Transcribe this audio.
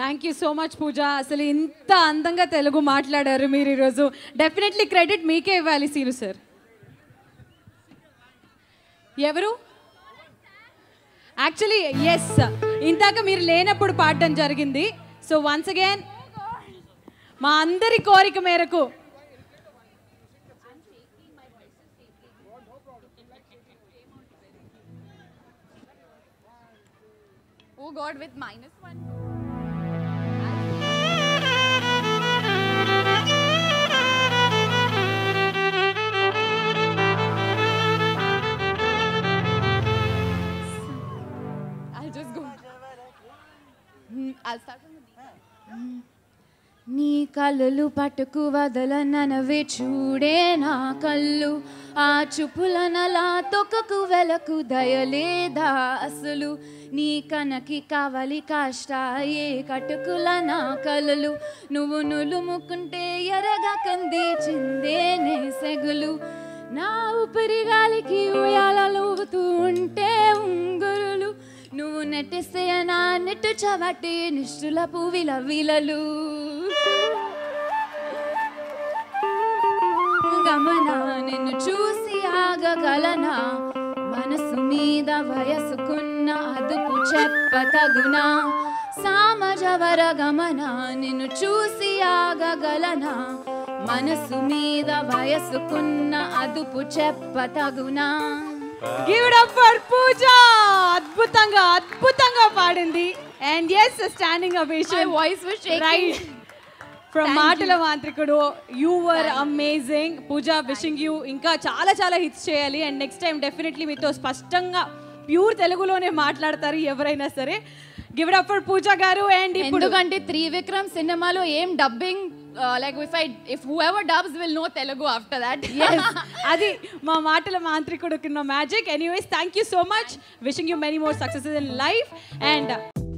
Thank you so much, Pooja. Asli inta andanga Telugu matladaru meeru ee roju. Definitely credit meeke ivvali Seenu sir. Evaru? Actually, yes. Intaka meeru lenappudu paadam jarigindi. So once again, మా అందరి కోరిక మేరకు Oh God, with -1. I'll just go. I'll start from the beginning. Ni kallu pattuku vadalananave chude na kallu aa chupulanala tokkaku velaku dayaleda asalu ni kanaki kavali kashtaye katukulana kallu nuvu nulumukunte yaraga kande chinde ne segulu na upari galiki uyalalo utunte ungurulu nuvu netteseyana nettu chavate nishtula puvila vilalu gamana ninnu chusi agagalana manasu meeda vayasukunna adupu cheppataguna samajavaragamana ninnu chusi agagalana manasu meeda vayasukunna adupu cheppataguna Give it up for Pooja! Adbhutanga, adbhutanga paadindi. And yes, a standing ovation. My voice was shaking. Right. From Maatala Vantrikudu, you were amazing. Pooja, wishing you inka chala chala hits cheyali and next time definitely meetho spashtanga pure Telugu lone maatladtaru evaraina sare. Give it up for Pooja garu and ippudu endukante Trivikram cinema lo em dubbing like if whoever dubs will know Telugu after that. Yes. Adi ma Maatala Vantrikudu kinna magic. Anyways, thank you so much. Wishing you many more successes in life and